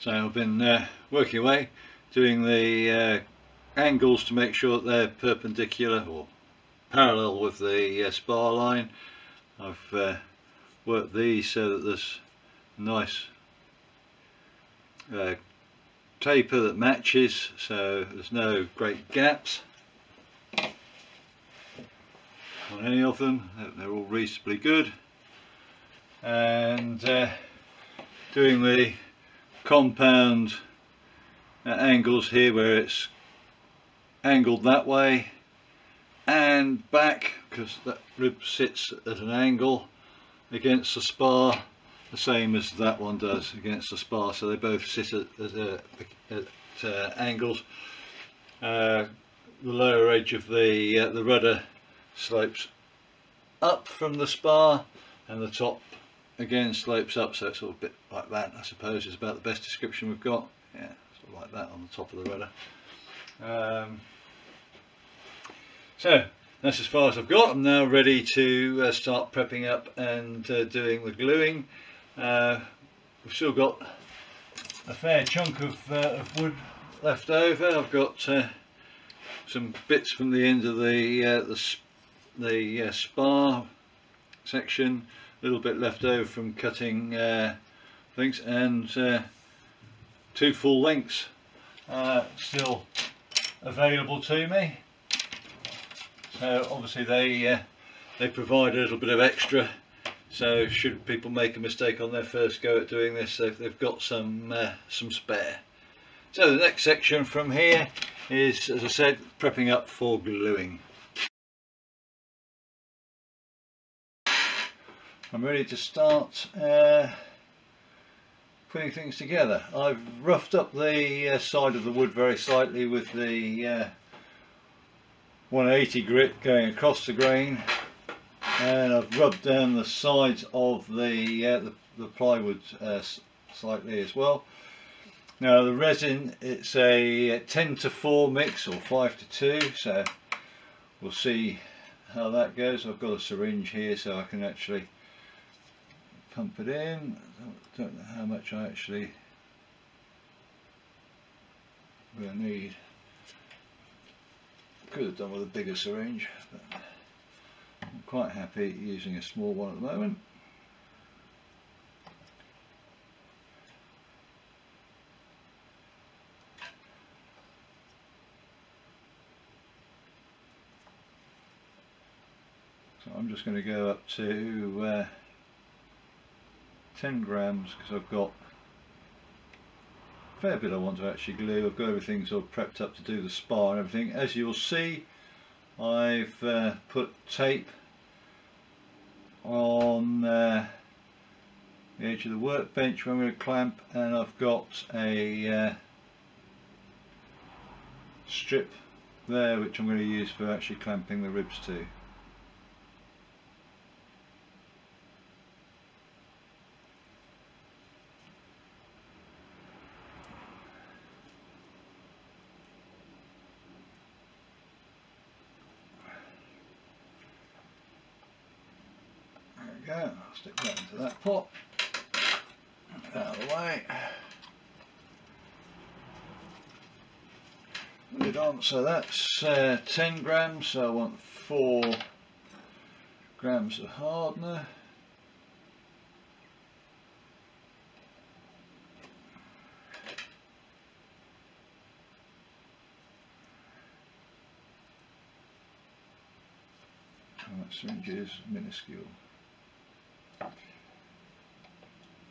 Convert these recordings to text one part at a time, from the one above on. So I've been working away doing the angles to make sure that they're perpendicular or parallel with the spar line. I've worked these so that there's a nice taper that matches, so there's no great gaps on any of them. They're all reasonably good. And doing the compound angles here, where it's angled that way and back, because that rib sits at an angle against the spar, the same as that one does against the spar, so they both sit at angles. The lower edge of the rudder slopes up from the spar, and the top again slopes up, so it's all a bit like that, I suppose, is about the best description we've got. Yeah, sort of like that on the top of the rudder. So that's as far as I've got. I'm now ready to start prepping up and doing the gluing. We've still got a fair chunk of wood left over. I've got some bits from the end of the spar section, a little bit left over from cutting things, and two full lengths still available to me. So obviously they provide a little bit of extra, so should people make a mistake on their first go at doing this, they've got some spare. So the next section from here is, as I said, prepping up for gluing. I'm ready to start putting things together. I've roughed up the side of the wood very slightly with the 180 grit going across the grain, and I've rubbed down the sides of the plywood slightly as well. Now the resin, it's a 10 to 4 mix or 5 to 2, so we'll see how that goes. I've got a syringe here so I can actually pump it in. I don't know how much I actually will need. Could have done with a bigger syringe, but I'm quite happy using a small one at the moment. So I'm just going to go up to 10 grams because I've got a fair bit I want to actually glue. I've got everything sort of prepped up to do the spar and everything. As you'll see, I've put tape on the edge of the workbench where I'm going to clamp, and I've got a strip there which I'm going to use for actually clamping the ribs to. I'll stick that into that pot, out of the way, put it on. So that's 10 grams, so I want 4 grams of hardener. And that syringe is minuscule.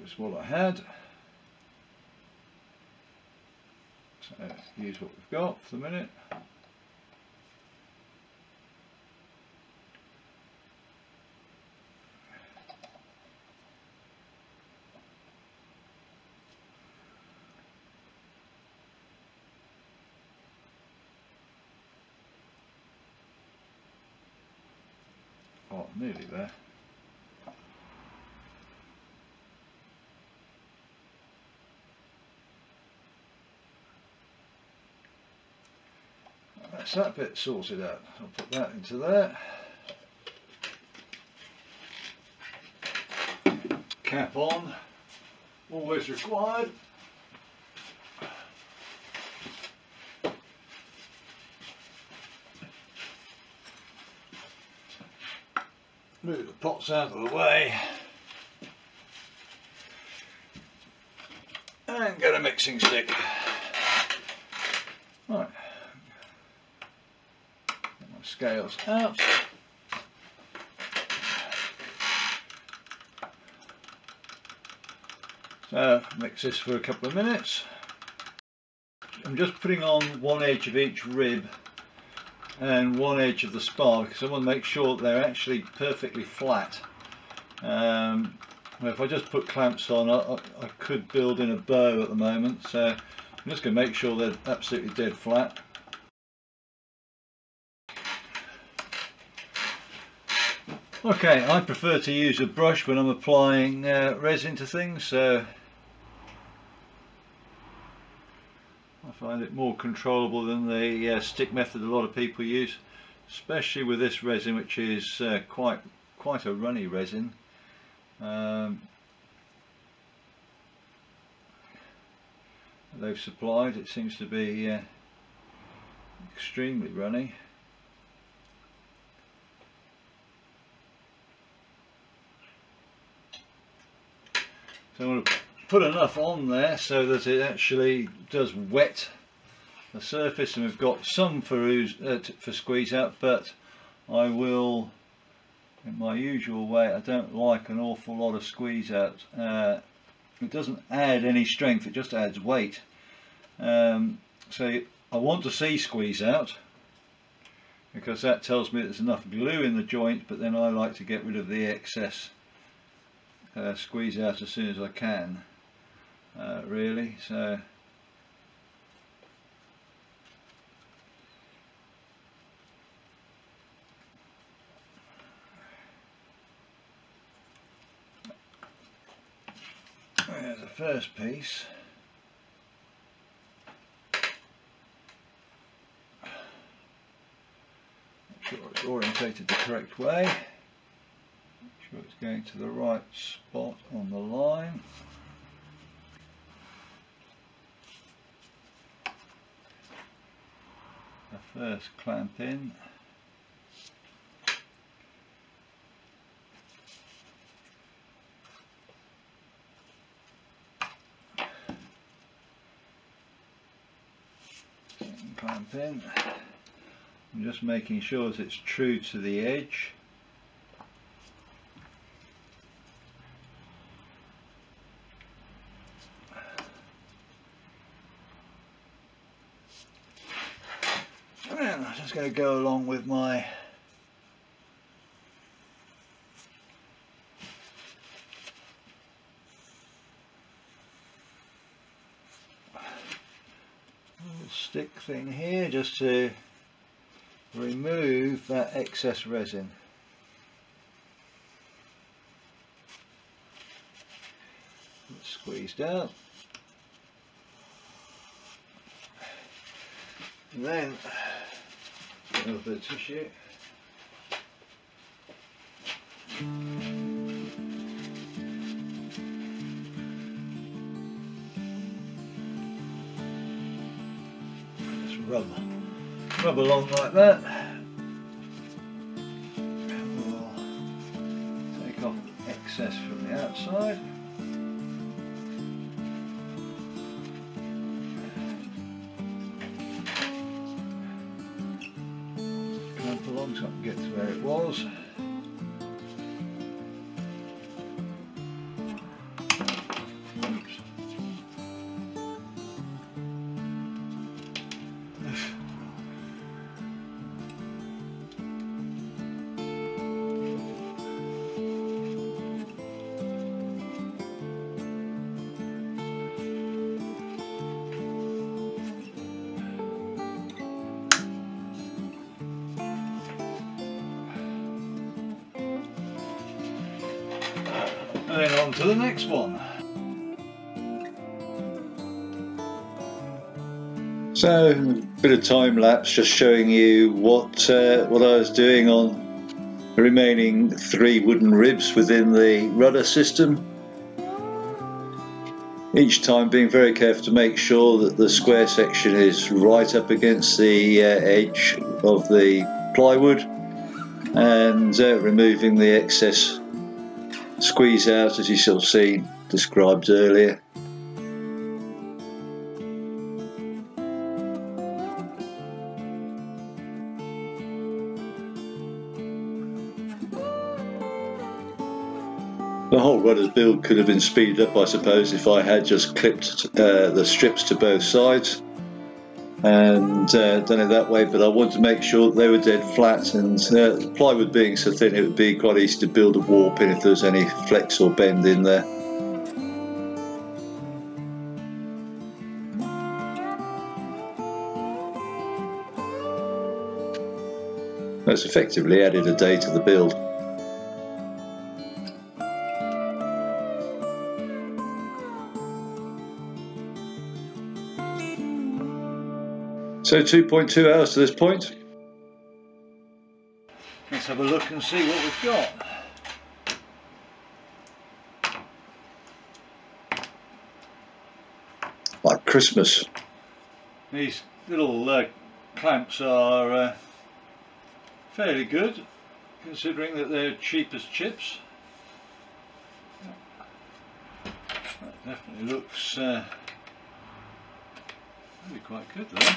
That's what I had, so use what we've got for the minute. Oh, nearly there. That bit sorted out. I'll put that into there. Cap on, always required. move the pots out of the way and get a mixing stick. Right, get my scales out. So mix this for a couple of minutes. I'm just putting on one edge of each rib and one edge of the spar because I want to make sure that they're actually perfectly flat. If I just put clamps on, I could build in a bow at the moment, so I'm just going to make sure they're absolutely dead flat. Okay, I prefer to use a brush when I'm applying resin to things, so I find it more controllable than the stick method a lot of people use, especially with this resin, which is quite a runny resin. They've supplied, it seems to be extremely runny. So I'm going to put enough on there so that it actually does wet the surface, and we've got some for squeeze out, but I will, in my usual way, I don't like an awful lot of squeeze out. It doesn't add any strength, it just adds weight. So I want to see squeeze out because that tells me there's enough glue in the joint, but then I like to get rid of the excess. Squeeze out as soon as I can, really. So there's the first piece. Make sure it's orientated the correct way. Sure it's going to the right spot on the line. The first clamp in. Second clamp in. I'm just making sure that it's true to the edge. I'm just going to go along with my little stick thing here just to remove that excess resin. It's squeezed out. And then a little bit of tissue. Just rub along like that. And we'll take off the excess from the outside. So I can get to where it was. And then on to the next one. So a bit of time lapse, just showing you what I was doing on the remaining 3 wooden ribs within the rudder system. Each time being very careful to make sure that the square section is right up against the edge of the plywood. and removing the excess squeeze out, as you shall see described earlier. The whole rudder's build could have been speeded up, I suppose, if I had just clipped the strips to both sides and done it that way, but I wanted to make sure that they were dead flat, and plywood being so thin, it would be quite easy to build a warp in if there was any flex or bend in there. That's effectively added a day to the build. So 2.2 hours to this point. Let's have a look and see what we've got. Like Christmas. These little clamps are fairly good, considering that they're cheap as chips. That definitely looks really quite good though.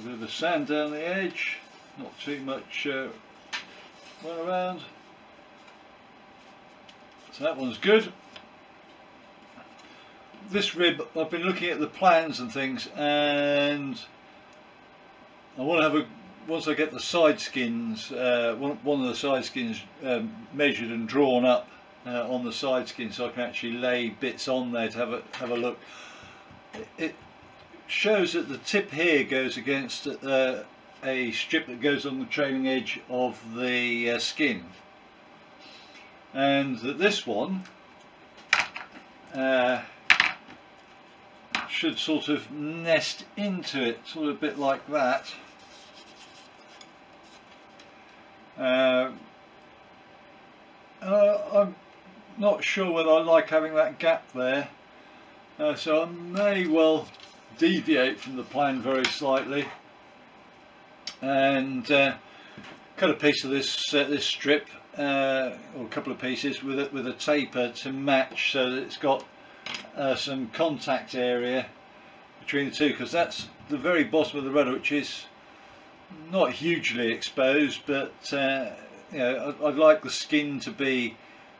A bit of sand down the edge, not too much run around. So that one's good. This rib, I've been looking at the plans and things, and I want to have a, once I get the side skins, one of the side skins measured and drawn up on the side skin, so I can actually lay bits on there to have a look. It shows that the tip here goes against a strip that goes on the trailing edge of the skin, and that this one should sort of nest into it, sort of a bit like that, I'm not sure whether I like having that gap there, so I may well deviate from the plan very slightly and cut a piece of this this strip or a couple of pieces with a taper to match, so that it's got some contact area between the two, because that's the very bottom of the rudder, which is not hugely exposed, but you know, I'd like the skin to be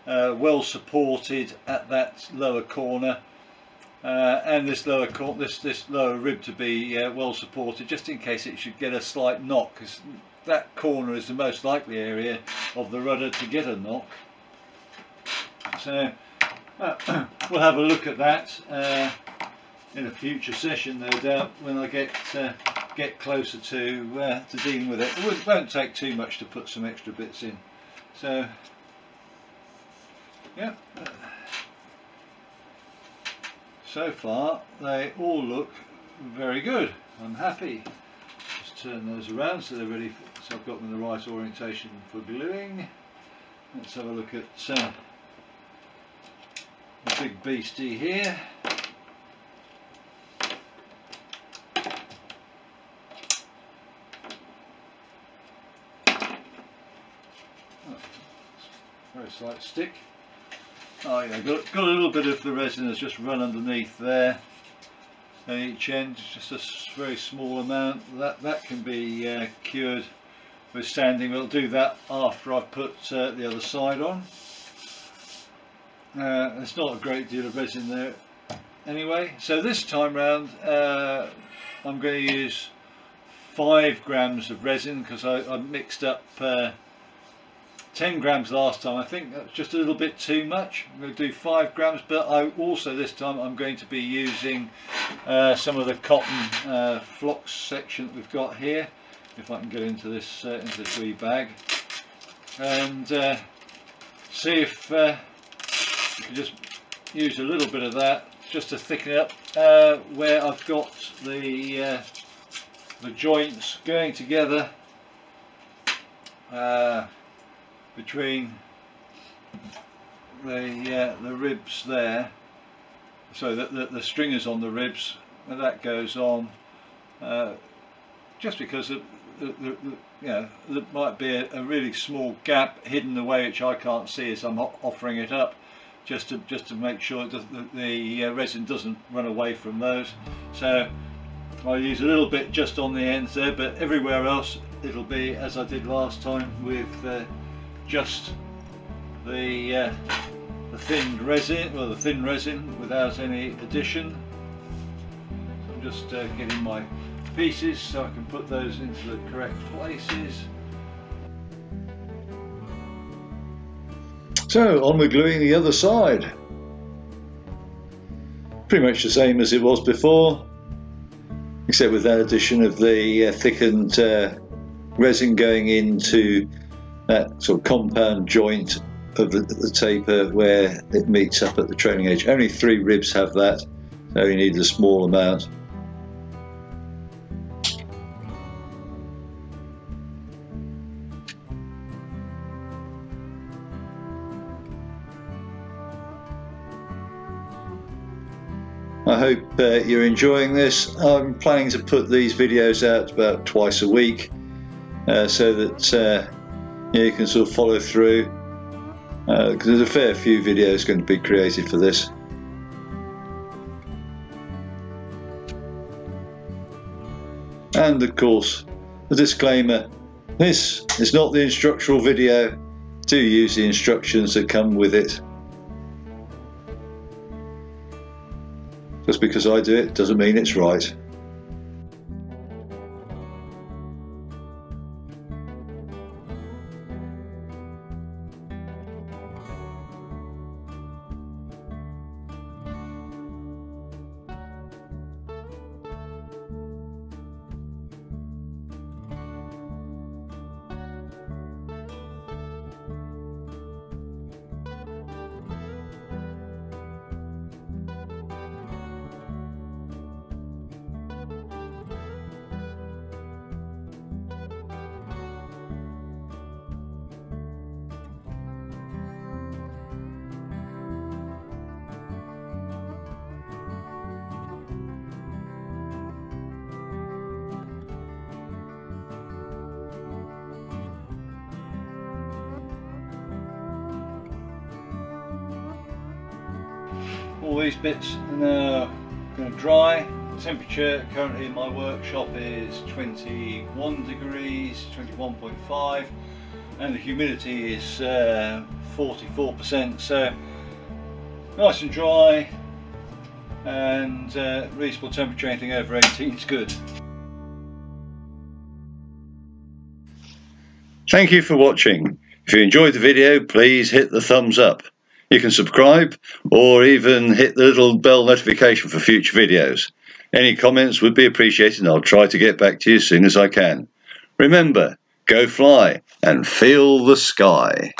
well supported at that lower corner. And this lower rib to be well supported, just in case it should get a slight knock, because that corner is the most likely area of the rudder to get a knock. So we'll have a look at that in a future session, no doubt, when I get closer to dealing with it. It won't take too much to put some extra bits in. So yeah. So far they all look very good. I'm happy. Just turn those around so they're ready for, so I've got them in the right orientation for gluing. Let's have a look at the big beastie here. Oh, very slight stick. Oh yeah, got a little bit of the resin that's just run underneath there at each end, just a very small amount. That can be cured with sanding. We'll do that after I've put the other side on. There's not a great deal of resin there anyway. So this time round I'm going to use 5 grams of resin, because I mixed up 10 grams last time. I think that's just a little bit too much. I'm going to do 5 grams, but I also this time I'm going to be using some of the cotton phlox section that we've got here, if I can get into this wee bag, and see if you can just use a little bit of that just to thicken it up where I've got the joints going together between the ribs there, so that the string is on the ribs, and that goes on just because that might be a really small gap hidden away which I can't see, as I'm offering it up just to make sure that the resin doesn't run away from those. So I'll use a little bit just on the ends there, but everywhere else it'll be as I did last time, with just the thinned resin, well, the thin resin without any addition. So I'm just getting my pieces so I can put those into the correct places. So on with gluing the other side. Pretty much the same as it was before, except with that addition of the thickened resin going into that sort of compound joint of the taper where it meets up at the trailing edge. Only 3 ribs have that, so you need a small amount. I hope you're enjoying this. I'm planning to put these videos out about twice a week, so that you can sort of follow through, because there's a fair few videos going to be created for this. And of course, the disclaimer, this is not the instructional video. Do use the instructions that come with it. Just because I do it doesn't mean it's right. All these bits are now going to dry. The temperature currently in my workshop is 21 degrees, 21.5, and the humidity is 44%, so nice and dry and reasonable temperature. Anything over 18 is good. Thank you for watching. If you enjoyed the video, please hit the thumbs up. You can subscribe or even hit the little bell notification for future videos. Any comments would be appreciated, and I'll try to get back to you as soon as I can. Remember, go fly and feel the sky.